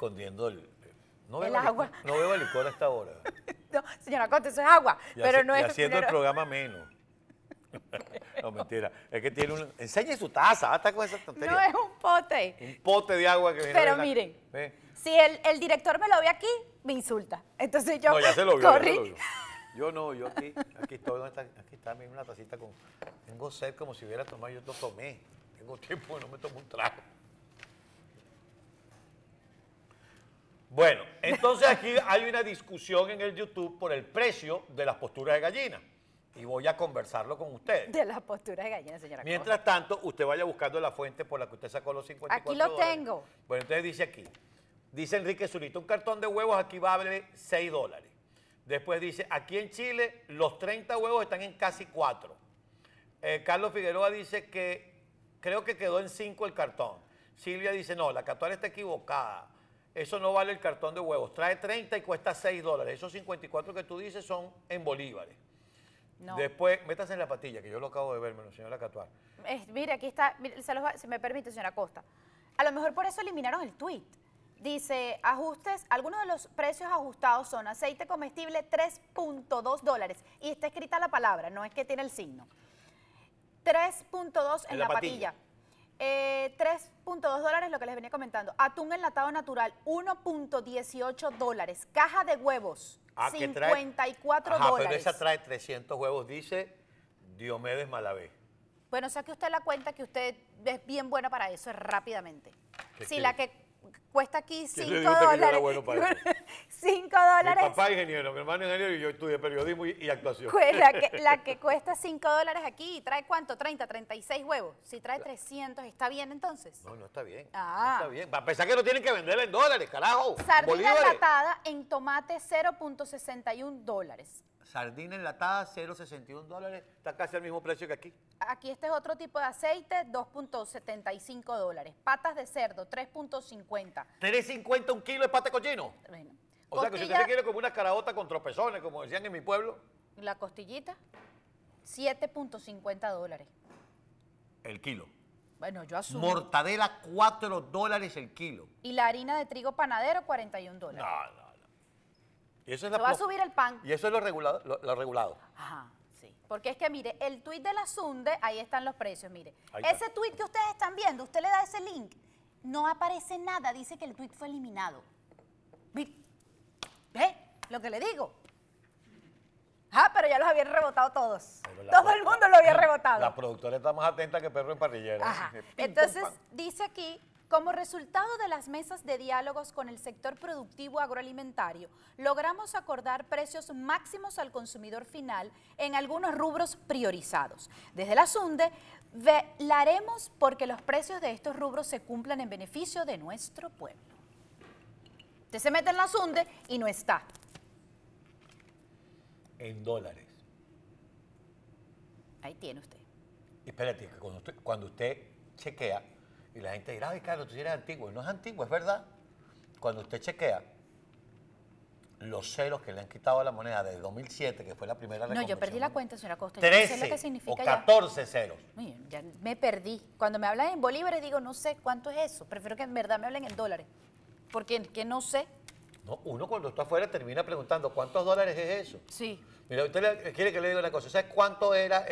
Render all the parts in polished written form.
escondiendo el... No el agua. Licor, no bebo licor a esta hora. No, señora Costa, eso es agua. Y pero no es... haciendo el programa menos. No, mentira. Es que tiene un... Enseñe su taza, hasta con esa tontería. No, es un pote. Un pote de agua que viene. Pero miren, si el director me lo ve aquí, me insulta. Entonces yo... No, ya se lo vio, corrí. Ya se lo vio. Yo no, yo aquí estoy, aquí está una tacita con... Tengo sed como si hubiera tomado, yo lo tomé. Tengo tiempo que no me tomo un trago. Bueno, entonces aquí hay una discusión en el YouTube por el precio de las posturas de gallina. Y voy a conversarlo con ustedes. De las posturas de gallina, señora. Mientras tanto, usted vaya buscando la fuente por la que usted sacó los 54 dólares. Aquí lo tengo. Bueno, entonces dice aquí. Dice Enrique Zurita, un cartón de huevos aquí vale 6 dólares. Después dice, aquí en Chile los 30 huevos están en casi 4. Carlos Figueroa dice que creo que quedó en 5 el cartón. Silvia dice, no, la catuara está equivocada. Eso no vale el cartón de huevos. Trae 30 y cuesta 6 dólares. Esos 54 que tú dices son en bolívares. No. Después, métase en la patilla, que yo lo acabo de ver, señora Catuar. Mire, aquí está, mire, si me permite, señora Costa. A lo mejor por eso eliminaron el tuit. Dice, ajustes, algunos de los precios ajustados son aceite comestible 3.2 dólares. Y está escrita la palabra, no es que tiene el signo. 3.2 en la patilla. 3.2 dólares, lo que les venía comentando. Atún enlatado natural, 1.18 dólares. Caja de huevos, 54 dólares. Pero esa trae 300 huevos, dice Diomedes Malavé. Bueno, saque usted la cuenta que usted es bien buena para eso, rápidamente. Si la que cuesta aquí 5 dólares. Bueno, 5 dólares. Mi papá es ingeniero, mi hermano es ingeniero y yo estudié periodismo y actuación. Pues la que cuesta 5 dólares aquí y trae ¿cuánto? 30, 36 huevos. Si trae 300, ¿está bien entonces? No, no está bien. Ah. No está bien. A pesar que no tienen que venderla en dólares, carajo. Sardina enlatada en tomate 0.61 dólares. Sardina enlatada 0.61 dólares. Está casi al mismo precio que aquí. Aquí este es otro tipo de aceite, 2.75 dólares. Patas de cerdo, 3.50. ¿3.50 un kilo de pata de cochino? Bueno. O sea, que si usted se quiere como una caraota con tropezones, como decían en mi pueblo. La costillita, 7.50 dólares. El kilo. Bueno, yo asumo. Mortadela, 4 dólares el kilo. Y la harina de trigo panadero, 41 dólares. No, no, no. Y eso es la... Se va a subir el pan. Y eso es lo regulado. Lo regulado. Ajá, sí. Porque es que, mire, el tuit de la Sunde, ahí están los precios, mire. Ese tuit que ustedes están viendo, usted le da ese link, no aparece nada, dice que el tuit fue eliminado. ¿Ve? Lo que le digo. Ah, pero ya los habían rebotado todos. Todo el mundo lo había rebotado. La productora está más atenta que perro en parrillera. Ajá. Entonces, dice aquí, como resultado de las mesas de diálogos con el sector productivo agroalimentario, logramos acordar precios máximos al consumidor final en algunos rubros priorizados. Desde la Sunde, velaremos porque los precios de estos rubros se cumplan en beneficio de nuestro pueblo. Usted se mete en la Sunde y no está. En dólares. Ahí tiene usted. Y espérate, que cuando usted chequea, y la gente dirá, ay, Carlos, tú eres antiguo. Y no es antiguo, es verdad. Cuando usted chequea los ceros que le han quitado a la moneda desde 2007, que fue la primera reconversión. No, yo perdí la cuenta, señora Costa. 13 no sé lo que significa o 14 ya. Ceros. Miren, ya me perdí. Cuando me hablan en bolívares, digo, no sé cuánto es eso. Prefiero que en verdad me hablen en dólares. Porque que no sé. No, uno cuando está afuera termina preguntando ¿cuántos dólares es eso? Sí. Mira, usted quiere que le diga una cosa. ¿Sabes cuánto era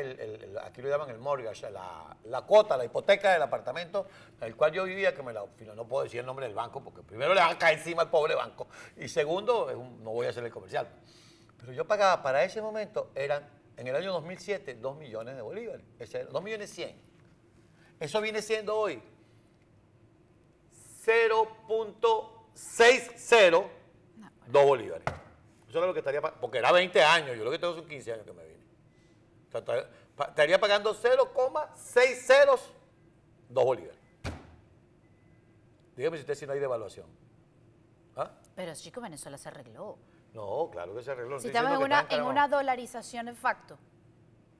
aquí lo llaman el mortgage, la cuota, la hipoteca del apartamento en el cual yo vivía? Que me la... No puedo decir el nombre del banco porque primero le van a caer encima al pobre banco. Y segundo, no voy a hacer el comercial. Pero yo pagaba para ese momento, eran en el año 2007, 2 millones de bolívares. 2 millones 100. Eso viene siendo hoy 0.60 $2. Eso era lo que estaría pagando, porque era 20 años, yo lo que tengo son 15 años que me vine. O sea, estaría pagando 0.60 $2. Dígame si usted si no hay devaluación. ¿Ah? Pero chico, Venezuela se arregló. No, claro que se arregló. Si estamos en una dolarización en facto.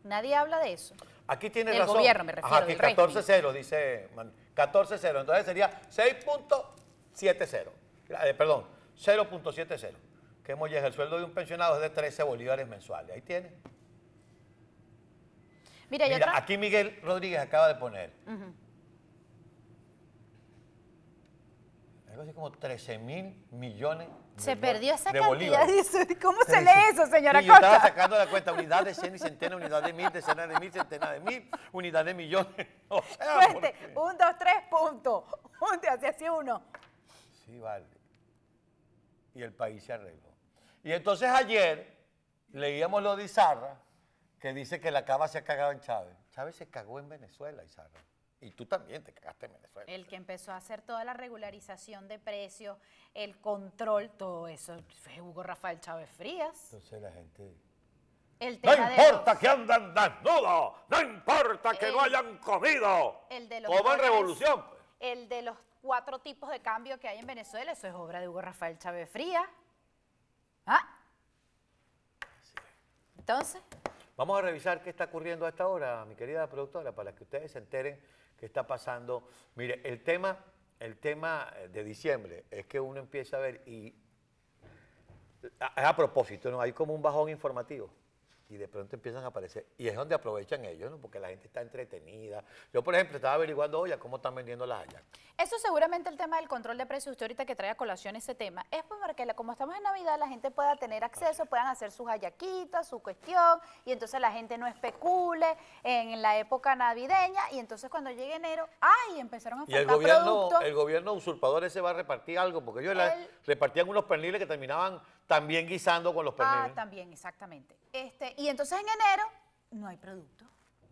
Nadie habla de eso. Aquí tiene razón. El gobierno, me refiero. Ajá, aquí 14.0, dice... 14.0, entonces sería 6.70, perdón, 0.70. Que molleja, el sueldo de un pensionado es de 13 bolívares mensuales. Ahí tiene. Mira, aquí Miguel Rodríguez acaba de poner. algo así como 13.000 millones se perdió esa de cantidad. ¿Cómo se lee eso, señora Costa? Yo estaba sacando la cuenta, unidad de 100 y centena, unidad de 1000, decenas de 1000, centenas de 1000, unidad de millones. O sea, fuerte, 1, 2, 3, punto. Así uno. Sí, vale. Y el país se arregló. Y entonces ayer leíamos lo de Izarra, que dice que la cava se ha cagado en Chávez. Chávez se cagó en Venezuela, Izarra. Y tú también te cagaste en Venezuela. El que empezó a hacer toda la regularización de precios, el control, todo eso, fue Hugo Rafael Chávez Frías. Entonces la gente... El tema no importa que anden desnudos, no importa que no hayan comido. El de los como en revolución. El de los 4 tipos de cambio que hay en Venezuela, eso es obra de Hugo Rafael Chávez Frías. ¿Ah? Sí. Entonces... Vamos a revisar qué está ocurriendo a esta hora, mi querida productora, para que ustedes se enteren qué está pasando. Mire, el tema de diciembre es que uno empieza a ver y... A propósito, ¿no? Hay como un bajón informativo y de pronto empiezan a aparecer. Y es donde aprovechan ellos, ¿no? Porque la gente está entretenida. Yo, por ejemplo, estaba averiguando hoy a cómo están vendiendo las hallacas. Eso seguramente el tema del control de precios, usted ahorita que trae a colación ese tema, es porque como estamos en Navidad, la gente pueda tener acceso, puedan hacer sus hallaquitas, su cuestión, y entonces la gente no especule en la época navideña, y entonces cuando llegue enero, ¡ay! Empezaron a faltar productos. El gobierno usurpador ese va a repartir algo, porque ellos repartían unos perniles que terminaban también guisando con los perniles. Ah, también, exactamente. Y entonces en enero no hay producto.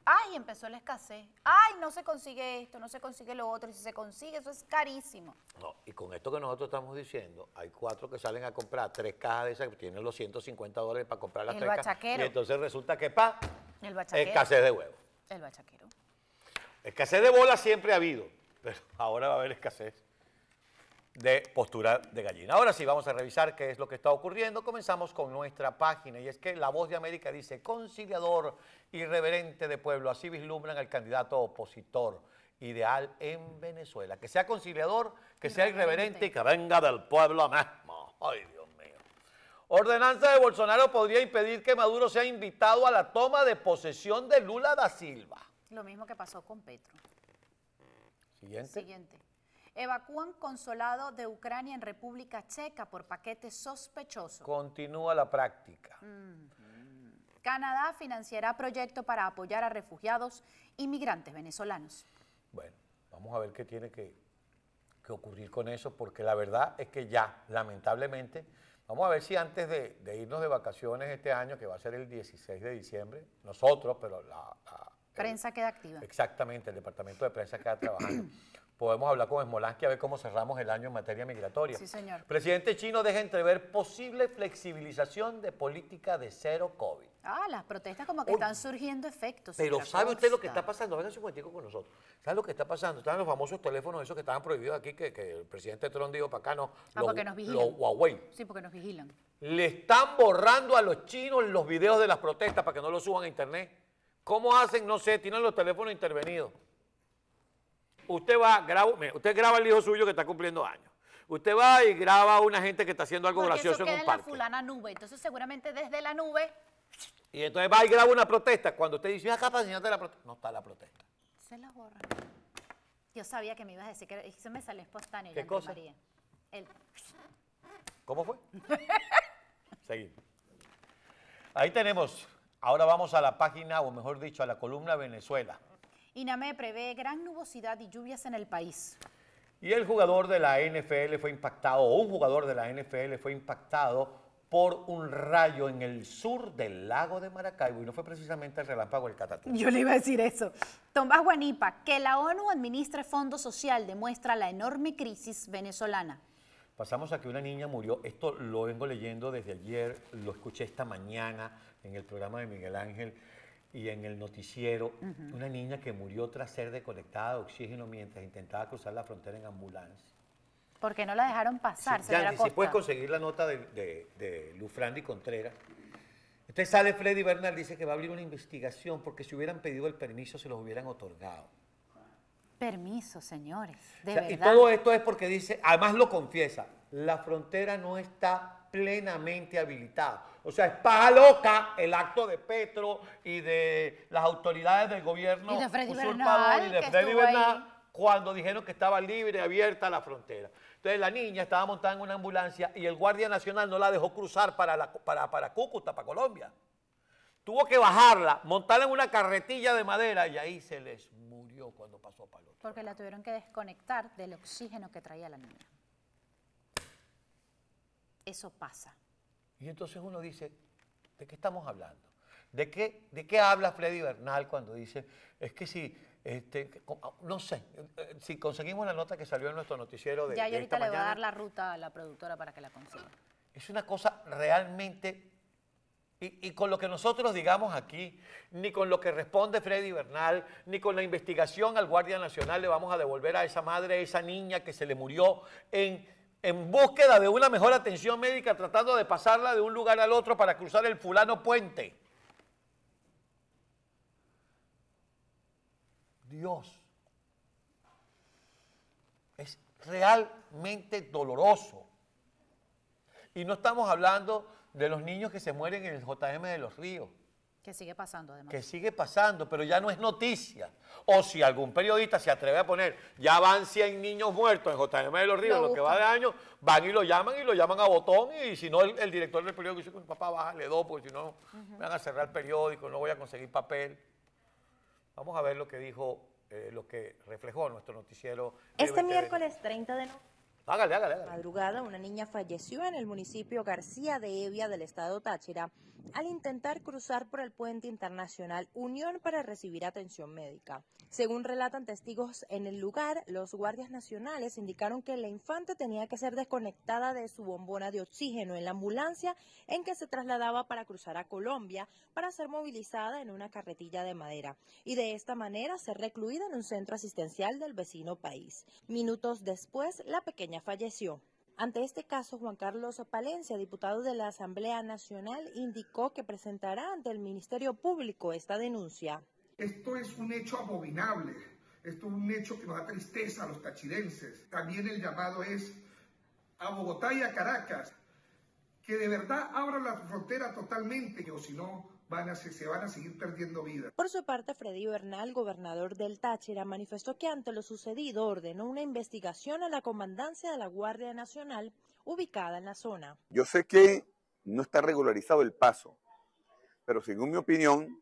¡Ay, empezó la escasez! ¡Ay, no se consigue esto, no se consigue lo otro! Y si se consigue, eso es carísimo. No, y con esto que nosotros estamos diciendo, hay 4 que salen a comprar 3 cajas de esas que tienen los $150 para comprar las 3 cajas. Y entonces resulta que, escasez de huevo. El bachaquero. Escasez de bola siempre ha habido, pero ahora va a haber escasez de postura de gallina. Ahora sí, vamos a revisar qué es lo que está ocurriendo. Comenzamos con nuestra página, y es que La Voz de América dice: conciliador irreverente de pueblo, así vislumbran al candidato opositor ideal en Venezuela. Que sea conciliador, que sea irreverente y que venga del pueblo mismo. Ay, Dios mío. Ordenanza de Bolsonaro podría impedir que Maduro sea invitado a la toma de posesión de Lula da Silva. Lo mismo que pasó con Petro. Siguiente. Evacúan consulado de Ucrania en República Checa por paquete sospechoso. Continúa la práctica. Canadá financiará proyecto para apoyar a refugiados y migrantes venezolanos. Bueno, vamos a ver qué tiene que ocurrir con eso, porque la verdad es que ya, lamentablemente, vamos a ver si antes de irnos de vacaciones este año, que va a ser el 16 de diciembre, nosotros, pero la prensa queda activa. Exactamente, el departamento de prensa queda trabajando. Podemos hablar con Smolansky a ver cómo cerramos el año en materia migratoria. Sí, señor. Presidente chino deja entrever posible flexibilización de política de cero COVID. Ah, las protestas como que están surgiendo efectos. Pero ¿sabe usted lo que está pasando? Venga un momentico con nosotros. ¿Sabe lo que está pasando? Están los famosos teléfonos esos que estaban prohibidos aquí, que el presidente Trump dijo para acá no. Ah, porque nos vigilan. Los Huawei. Sí, porque nos vigilan. Le están borrando a los chinos los videos de las protestas para que no los suban a internet. ¿Cómo hacen? No sé, tienen los teléfonos intervenidos. Usted va, usted graba el hijo suyo que está cumpliendo años. Usted va y graba a una gente que está haciendo algo gracioso en un parque. Porque eso queda en la fulana nube, entonces seguramente desde la nube. Y entonces va y graba una protesta. Cuando usted dice, acá para enseñarte la protesta. No está la protesta. Se la borra. Yo sabía que me ibas a decir que eso me salió espontáneo. ¿Qué cosa? María. ¿Cómo fue? Seguimos. Ahí tenemos. Ahora vamos a la página, o mejor dicho, a la columna Venezuela. Inameh prevé gran nubosidad y lluvias en el país. Y el jugador de la NFL fue impactado, o un jugador de la NFL fue impactado por un rayo en el sur del lago de Maracaibo, y no fue precisamente el relámpago del Catatumbo. Yo le iba a decir eso. Tomás Guanipa, que la ONU administre fondo social, demuestra la enorme crisis venezolana. Pasamos a que una niña murió. Esto lo vengo leyendo desde ayer, lo escuché esta mañana en el programa de Miguel Ángel y en el noticiero. Una niña que murió tras ser desconectada de oxígeno mientras intentaba cruzar la frontera en ambulancia. ¿Por qué no la dejaron pasar, señora Costa? Si puedes conseguir la nota de Luzfrandy Contreras. Entonces sale Freddy Bernal, dice que va a abrir una investigación porque si hubieran pedido el permiso se los hubieran otorgado. Permiso, señores, de verdad. Y todo esto es porque dice, además lo confiesa, la frontera no está plenamente habilitado. O sea, es paja loca el acto de Petro y de las autoridades del gobierno y de Freddy Bernal cuando dijeron que estaba libre, abierta la frontera. Entonces la niña estaba montada en una ambulancia y el Guardia Nacional no la dejó cruzar para Cúcuta, para Colombia. Tuvo que bajarla, montarla en una carretilla de madera y ahí se les murió cuando pasó para el otro. Porque la tuvieron que desconectar del oxígeno que traía la niña. Eso pasa. Y entonces uno dice, ¿de qué estamos hablando? ¿De qué habla Freddy Bernal cuando dice, es que si, no sé, si conseguimos la nota que salió en nuestro noticiero de ya, yo ahorita le voy a dar la ruta a la productora para que la consiga. Es una cosa realmente... Y con lo que nosotros digamos aquí, ni con lo que responde Freddy Bernal, ni con la investigación al Guardia Nacional le vamos a devolver a esa madre, a esa niña que se le murió en búsqueda de una mejor atención médica, tratando de pasarla de un lugar al otro para cruzar el fulano puente. Dios, es realmente doloroso. Y no estamos hablando... de los niños que se mueren en el JM de los Ríos. Que sigue pasando, además. Que sigue pasando, pero ya no es noticia. O si algún periodista se atreve a poner, ya van 100 niños muertos en JM de los Ríos, lo que va de año, van y lo llaman a botón, y si no, el director del periódico dice, papá, bájale dos, porque si no, me van a cerrar el periódico, no voy a conseguir papel. Vamos a ver lo que dijo, lo que reflejó nuestro noticiero. Este miércoles 30 de noviembre. Hágale. Madrugada, una niña falleció en el municipio García de Evia del estado Táchira al intentar cruzar por el puente internacional Unión para recibir atención médica. Según relatan testigos en el lugar, los guardias nacionales indicaron que la infante tenía que ser desconectada de su bombona de oxígeno en la ambulancia en que se trasladaba para cruzar a Colombia para ser movilizada en una carretilla de madera y de esta manera ser recluida en un centro asistencial del vecino país. Minutos después, la pequeña falleció. Ante este caso, Juan Carlos Palencia, diputado de la Asamblea Nacional, indicó que presentará ante el Ministerio Público esta denuncia. Esto es un hecho abominable, esto es un hecho que nos da tristeza a los tachirenses. También el llamado es a Bogotá y a Caracas, que de verdad abran la frontera totalmente, o si no... se van a seguir perdiendo vidas. Por su parte, Freddy Bernal, gobernador del Táchira, manifestó que ante lo sucedido ordenó una investigación a la comandancia de la Guardia Nacional ubicada en la zona. Yo sé que no está regularizado el paso, pero según mi opinión,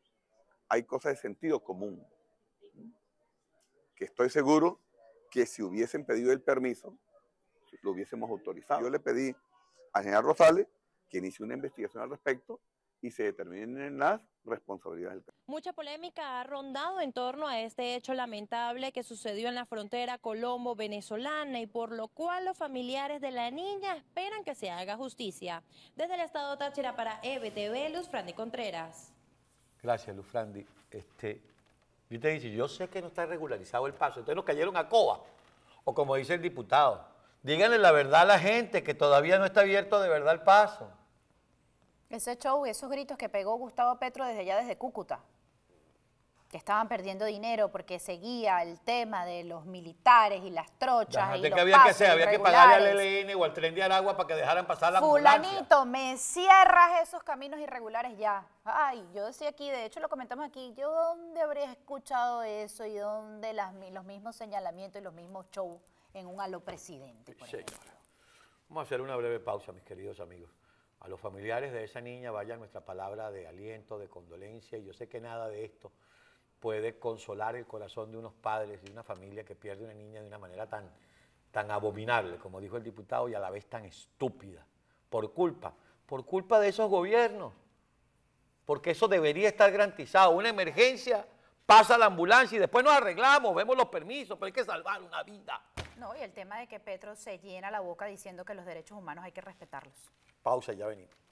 hay cosas de sentido común. Que estoy seguro que si hubiesen pedido el permiso, lo hubiésemos autorizado. Yo le pedí a General Rosales que inicie una investigación al respecto y se determinen las responsabilidades del caso. Mucha polémica ha rondado en torno a este hecho lamentable que sucedió en la frontera colombo-venezolana y por lo cual los familiares de la niña esperan que se haga justicia. Desde el estado Táchira para EBTV, Luzfrandy Contreras. Gracias, Luzfrandy. Yo te dije, yo sé que no está regularizado el paso, entonces nos cayeron a coba, o como dice el diputado, díganle la verdad a la gente que todavía no está abierto de verdad el paso. Ese show, esos gritos que pegó Gustavo Petro desde allá, desde Cúcuta, que estaban perdiendo dinero porque seguía el tema de los militares y las trochas y los pasos irregulares. Había que pagarle al ELN o al Tren de Aragua para que dejaran pasar la ambulancia. Fulanito, me cierras esos caminos irregulares ya. Ay, yo decía aquí, de hecho lo comentamos aquí, yo dónde habría escuchado eso y dónde los mismos señalamientos y los mismos shows en un halo presidente, por ejemplo. Vamos a hacer una breve pausa, mis queridos amigos. A los familiares de esa niña vaya nuestra palabra de aliento, de condolencia. Y yo sé que nada de esto puede consolar el corazón de unos padres, de una familia que pierde una niña de una manera tan abominable, como dijo el diputado, y a la vez tan estúpida. Por culpa de esos gobiernos. Porque eso debería estar garantizado. Una emergencia, pasa la ambulancia y después nos arreglamos, vemos los permisos, pero hay que salvar una vida. No, y el tema de que Petro se llena la boca diciendo que los derechos humanos hay que respetarlos. Pausa, ya venimos.